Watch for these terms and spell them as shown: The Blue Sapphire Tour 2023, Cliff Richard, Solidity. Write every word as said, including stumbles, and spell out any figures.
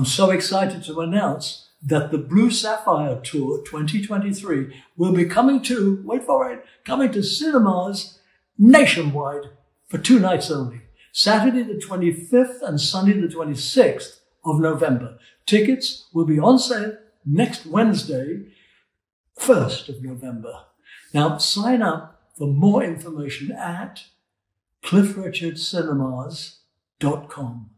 I'm so excited to announce that the Blue Sapphire Tour twenty twenty-three will be coming to, wait for it, coming to cinemas nationwide for two nights only, Saturday the twenty-fifth and Sunday the twenty-sixth of November. Tickets will be on sale next Wednesday, first of November. Now sign up for more information at cliff richard cinemas dot com.